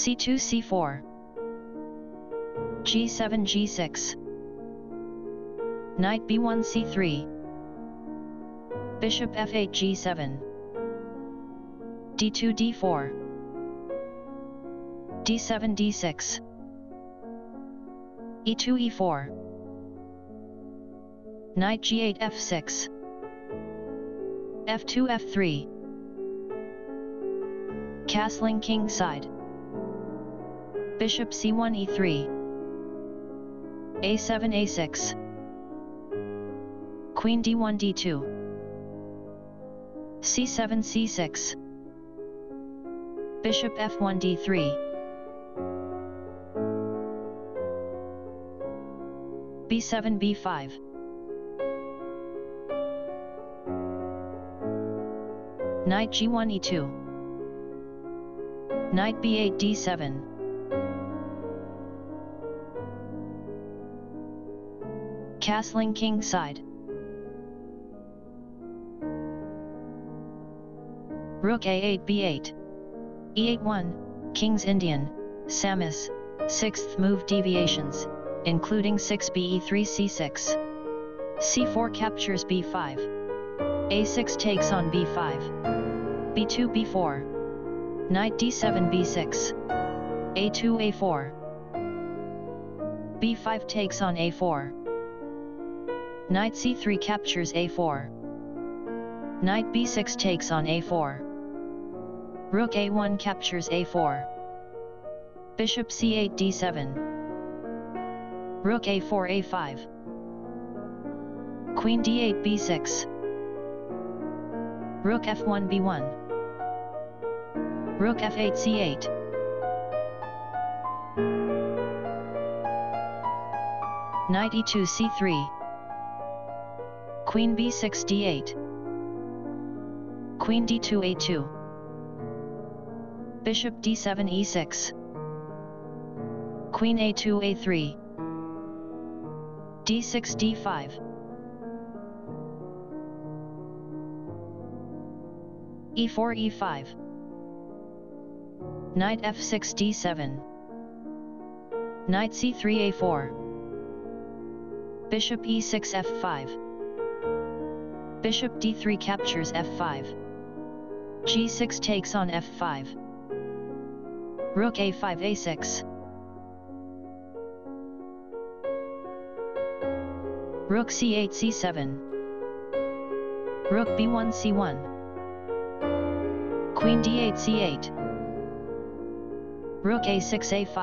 c2 c4 g7 g6 knight b1 c3 bishop f8 g7 d2 d4 d7 d6 e2 e4 knight g8 f6 f2 f3 castling king side bishop c1 e3 a7 a6 queen d1 d2 c7 c6 bishop f1 d3 b7 b5 knight g1 e2 knight b8 d7 castling king side rook a8 b8 e8 1 kings Indian Samus 6th move deviations including 6 b e3 c6 c4 captures b5 a6 takes on b5 b2 b4 knight d7 b6 a2 a4 b5 takes on a4 knight c3 captures a4 knight b6 takes on a4 rook a1 captures a4 bishop c8 d7 rook a4 a5 queen d8 b6 rook f1 b1 rook f8 c8 knight e2 c3 queen b6 d8 queen d2 a2 bishop d7 e6 queen a2 a3 d6 d5 e4 e5 knight f6 d7 knight c3 a4 bishop e6 f5 bishop d3 captures f5 g6 takes on f5 rook a5 a6 rook c8 c7 rook b1 c1 queen d8 c8 rook a6 a5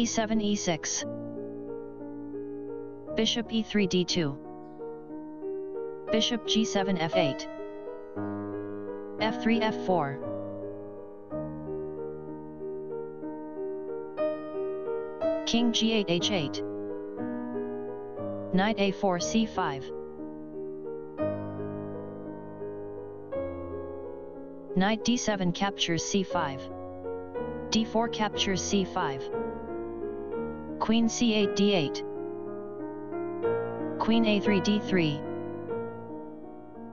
e7 e6 bishop e3 d2 bishop g7 f8 f3 f4 king g8 h8 knight a4 c5 knight d7 captures c5 d4 captures c5 queen c8 d8 queen a3 d3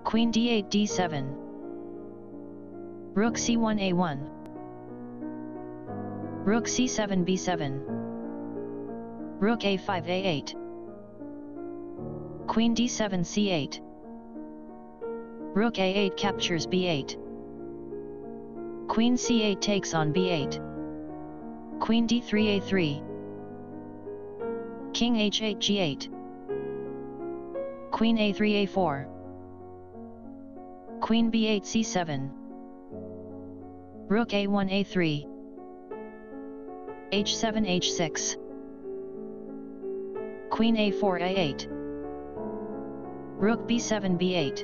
queen d8 d7 rook c1 a1 rook c7 b7 rook a5 a8 queen d7 c8 rook a8 captures b8 queen c8 takes on b8 queen d3 a3 king h8 g8 queen a3 a4 queen b8 c7 rook a1 a3 h7 h6 queen a4 a8 rook b7 b8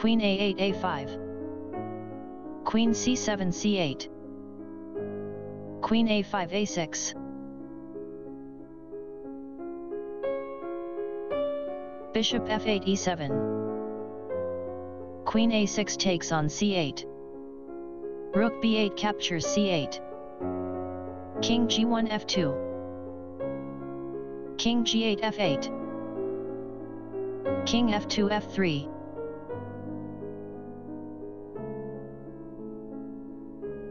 queen a8 a5 queen c7 c8 queen a5 a6 bishop f8 e7 queen a6 takes on c8 rook b8 captures c8 king g1 f2 king g8 f8 king f2 f3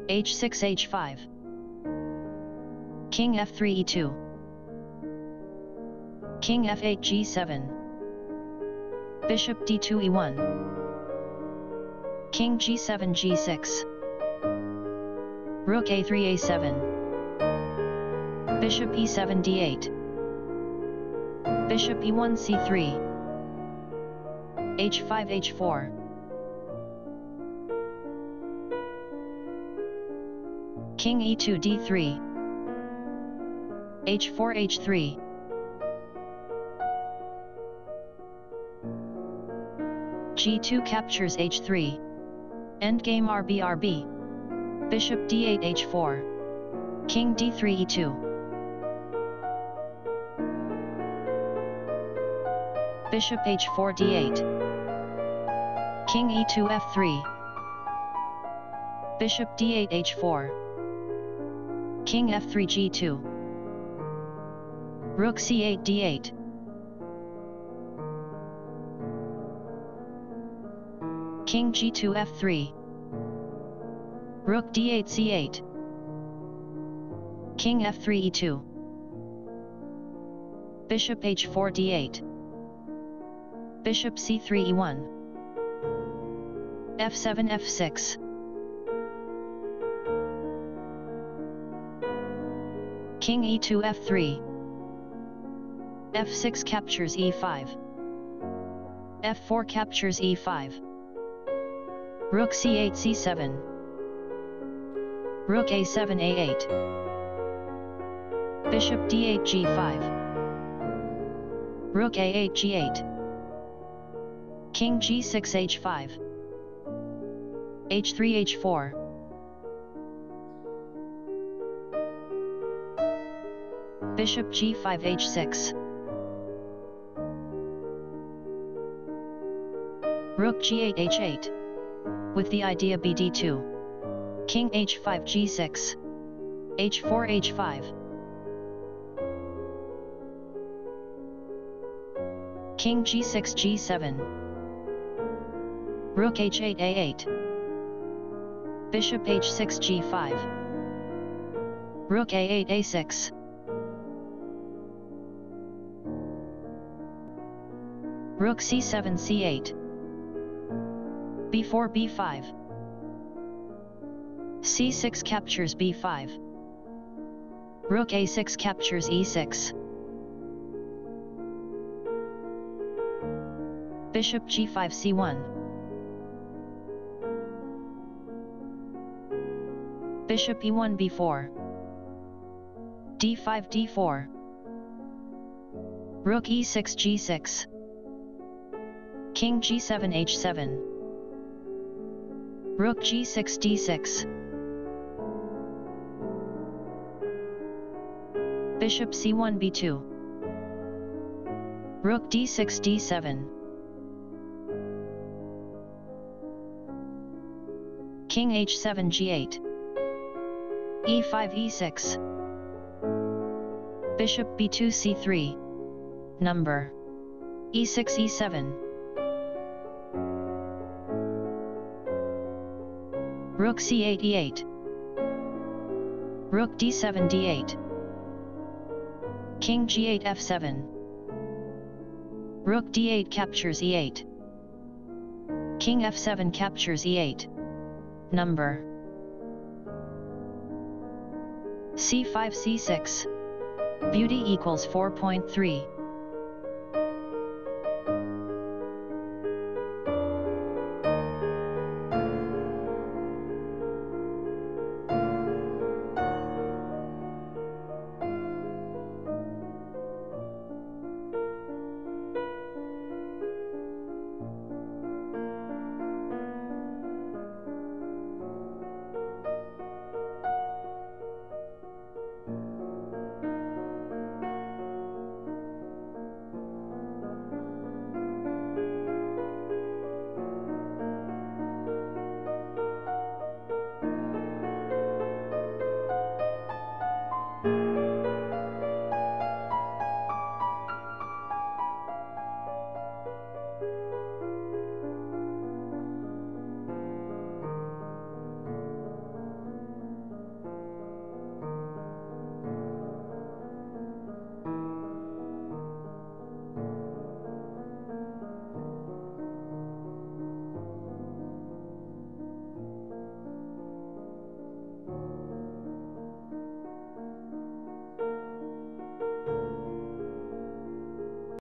h6 h5 King f3 e2 King f8 g7 Bishop d2 e1 King g7 g6 Rook a3 a7 Bishop e7 d8 Bishop e1 c3 h5 h4 King e2 d3 h4 h3 g2 captures h3 Endgame RB Bishop d8 h4 King d3 e2 Bishop h4 d8 King e2 f3 Bishop d8 h4 King f3 g2 Rook c8 d8 King g2 f3 Rook d8 c8 King f3 e2 Bishop h4 d8 Bishop c3 e1 f7 f6 King e2 f3 f6 captures e5 f4 captures e5 Rook c8 c7 Rook a7 a8 Bishop d8 g5 Rook a8 g8 King g6 h5 h3 h4 Bishop g5 h6 Rook g8 h8 with the idea bd2 King h5 g6 h4 h5 King g6 g7 Rook h8 a8 Bishop h6 g5 Rook a8 a6 Rook c7 c8 b4 b5 c6 captures b5 Rook a6 captures e6 Bishop g5 c1 Bishop e1 b4 d5 d4 Rook e6 g6 King g7 h7 Rook g6 d6 Bishop c1 b2 Rook d6 d7 King h7 g8 e5 e6 Bishop b2 c3 Number e6 e7 Rook c8 e8 Rook d7 d8 King g8 f7 Rook d8 captures e8 King f7 captures e8 Number c5 c6 Beauty equals 4.3